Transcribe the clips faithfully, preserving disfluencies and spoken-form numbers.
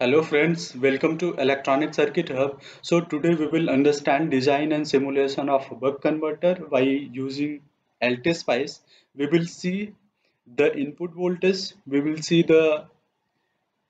Hello friends, welcome to Electronic Circuit Hub. So today we will understand design and simulation of buck converter by using LTSpice. We will see the input voltage, we will see the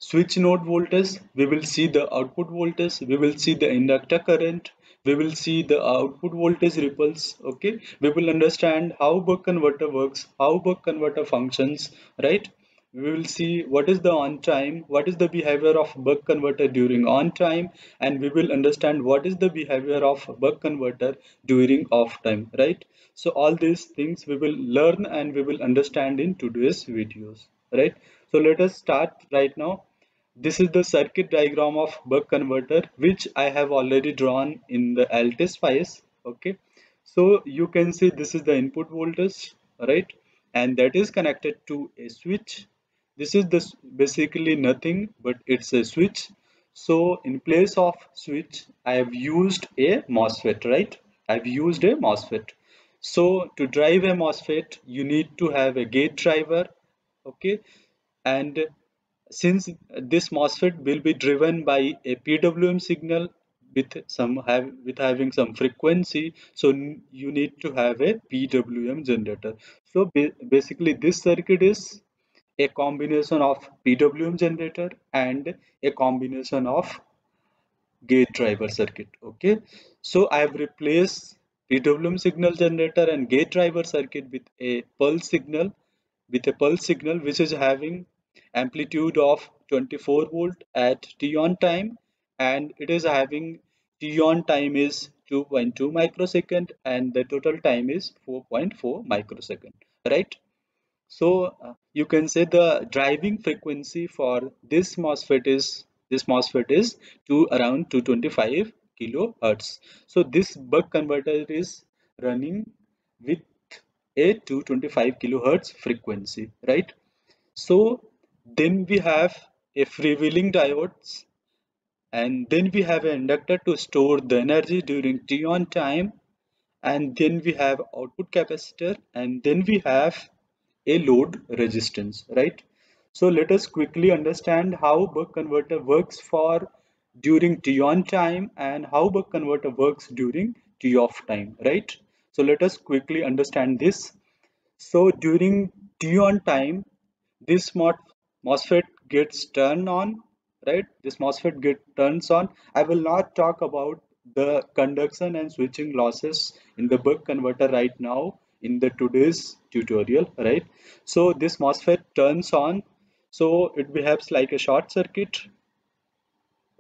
switch node voltage, we will see the output voltage, we will see the inductor current, we will see the output voltage ripples. Okay, we will understand how buck converter works, how buck converter functions, right? We will see what is the on time, what is the behavior of buck converter during on time, and we will understand what is the behavior of buck converter during off time, right? So all these things we will learn and we will understand in today's videos, right? So let us start right now. This is the circuit diagram of buck converter, which I have already drawn in the LTSpice. Okay, so you can see this is the input voltage, right? And that is connected to a switch. This is this basically nothing but it's a switch. So in place of switch, I have used a MOSFET, right? I've used a MOSFET. So to drive a MOSFET, you need to have a gate driver, okay? And since this MOSFET will be driven by a P W M signal with some have with having some frequency, so you need to have a P W M generator. So ba basically this circuit is a combination of P W M generator and a combination of gate driver circuit. Okay, so I have replaced P W M signal generator and gate driver circuit with a pulse signal, with a pulse signal which is having amplitude of twenty-four volt at T on time, and it is having T on time is two point two microsecond and the total time is four point four microsecond, right? So uh, you can say the driving frequency for this MOSFET is this MOSFET is to around two twenty-five kilohertz. So this buck converter is running with a two twenty-five kilohertz frequency, right? So then we have a freewheeling diodes, and then we have an inductor to store the energy during T on time, and then we have output capacitor, and then we have a load resistance, right? So let us quickly understand how buck converter works for during T on time and how buck converter works during T off time, right? So let us quickly understand this. So during T on time, this MOSFET gets turned on, right? This MOSFET gets turns on. I will not talk about the conduction and switching losses in the buck converter right now in the today's tutorial, right? So this MOSFET turns on, so it behaves like a short circuit.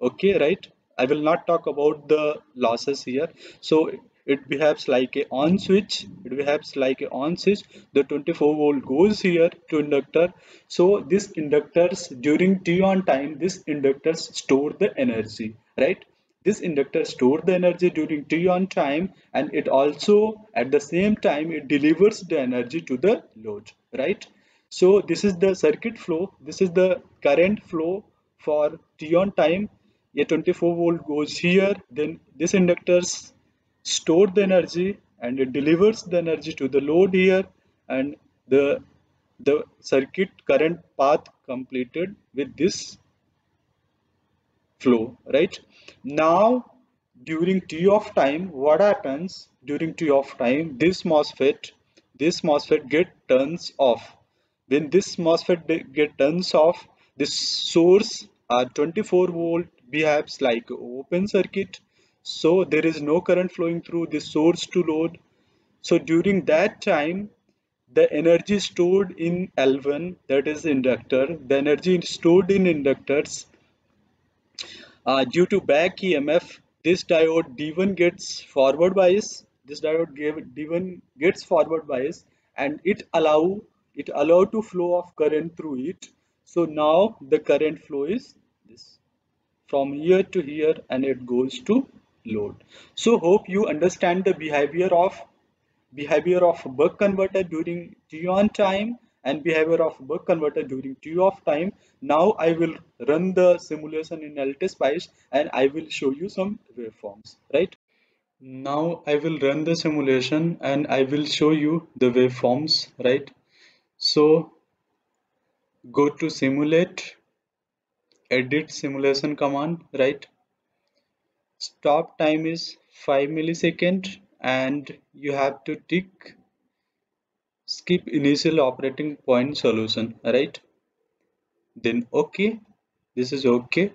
Okay, right? I will not talk about the losses here. So it behaves like a on switch, it behaves like a on switch. The twenty-four volt goes here to inductor. So this inductors during T on time, this inductors store the energy, right? This inductor store the energy during T on time, and it also at the same time it delivers the energy to the load, right? So this is the circuit flow, this is the current flow for T on time. A twenty-four volt goes here, then this inductors store the energy and it delivers the energy to the load here, and the the circuit current path completed with this flow, right? Now during T off time, what happens during T off time? This MOSFET this MOSFET get turns off. When this MOSFET get turns off, this source uh, twenty-four volt behaves like open circuit. So there is no current flowing through this source to load. So during that time, the energy stored in L one, that is inductor, the energy stored in inductors uh, due to back E M F, this diode D one gets forward bias. This diode D one gets forward bias, and it allow it allow to flow of current through it. So now the current flow is this from here to here, and it goes to load. So hope you understand the behavior of behavior of buck converter during T on time and behavior of buck converter during T off time. Now I will run the simulation in LTSpice and I will show you some waveforms, right? Now I will run the simulation and I will show you the waveforms, right? So go to simulate, edit simulation command, right? Stop time is five milliseconds and you have to tick skip initial operating point solution, right? Then okay, this is okay,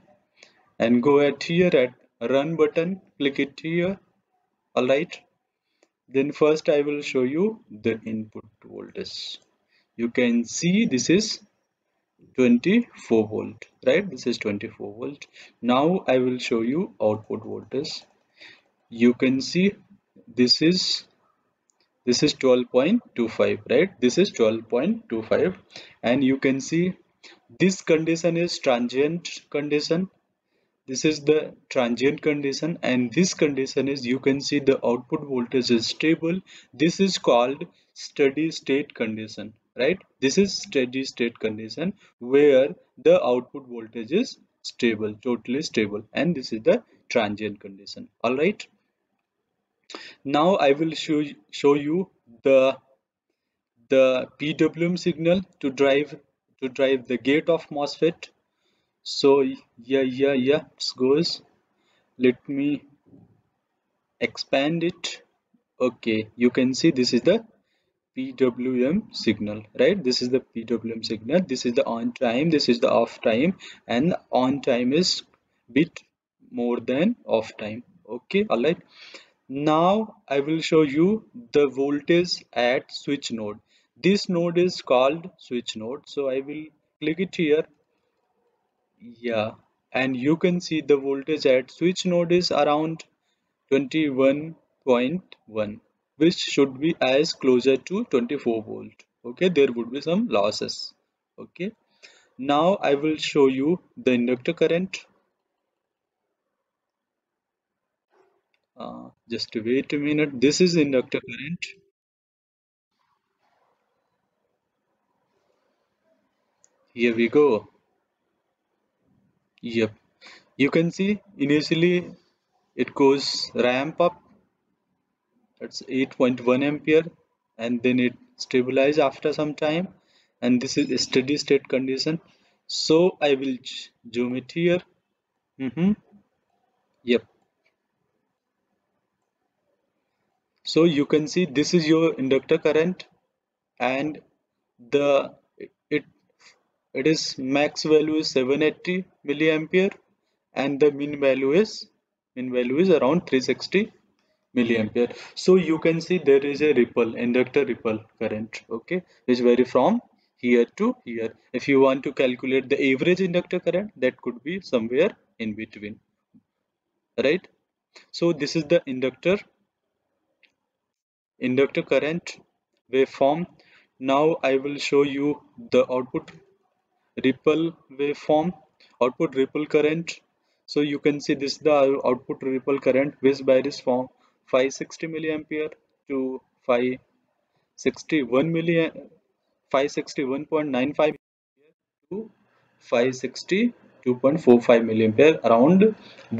and go at here at run button, click it here. Alright, then first I will show you the input voltage. You can see this is twenty-four volt, right? This is twenty-four volt. Now I will show you output voltage. You can see this is this is twelve point two five, right? This is twelve point two five, and you can see this condition is transient condition. This is the transient condition, and this condition is, you can see the output voltage is stable. This is called steady state condition, right? This is steady state condition where the output voltage is stable, totally stable, and this is the transient condition. All right. Now I will show show you the the P W M signal to drive to drive the gate of MOSFET. So yeah yeah yeah it goes. Let me expand it. Okay, you can see this is the P W M signal, right? This is the P W M signal. This is the on time, this is the off time, and on time is bit more than off time. Okay, all right. Now I will show you the voltage at switch node. This node is called switch node. So I will click it here. Yeah, and you can see the voltage at switch node is around twenty-one point one, which should be as closer to twenty-four volt. Okay, there would be some losses. Okay, now I will show you the inductor current. Uh, just wait a minute. This is inductor current. Here we go. Yep, you can see initially it goes ramp up, that's eight point one ampere, and then it stabilizes after some time, and this is a steady state condition. So I will zoom it here. Mm-hmm. Yep, so you can see this is your inductor current, and the it It is max value is seven hundred eighty milliampere, and the min value is min value is around three hundred sixty milliampere. So you can see there is a ripple, inductor ripple current, okay, which vary from here to here. If you want to calculate the average inductor current, that could be somewhere in between, right? So this is the inductor inductor current waveform. Now I will show you the output ripple waveform, output ripple current. So you can see this is the output ripple current, which varies from five hundred sixty milliampere to five hundred sixty-one milliampere, five hundred sixty-one point nine five to five hundred sixty-two point four five milliampere, around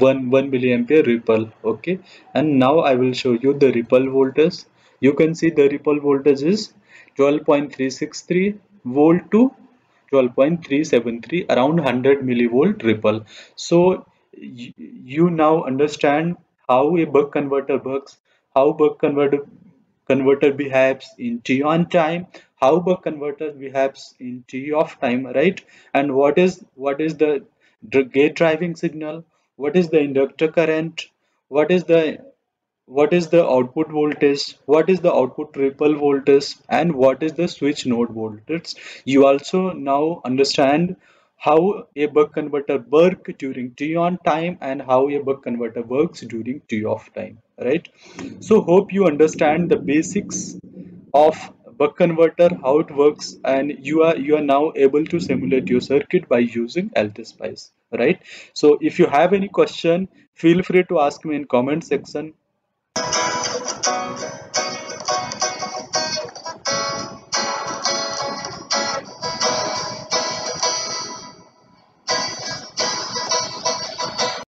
one one milliampere ripple. Okay, and now I will show you the ripple voltage. You can see the ripple voltage is twelve point three six three volt to twelve point three seven three, around one hundred millivolt ripple. So you now understand how a buck converter works, how buck converter converter behaves in T on time, how buck converter behaves in T off time, right? And what is what is the gate driving signal, what is the inductor current, what is the what is the output voltage, what is the output ripple voltage, and what is the switch node voltage. You also now understand how a buck converter works during T on time and how a buck converter works during T off time, right? So hope you understand the basics of buck converter, how it works, and you are you are now able to simulate your circuit by using LTSpice, right? So if you have any question, feel free to ask me in comment section.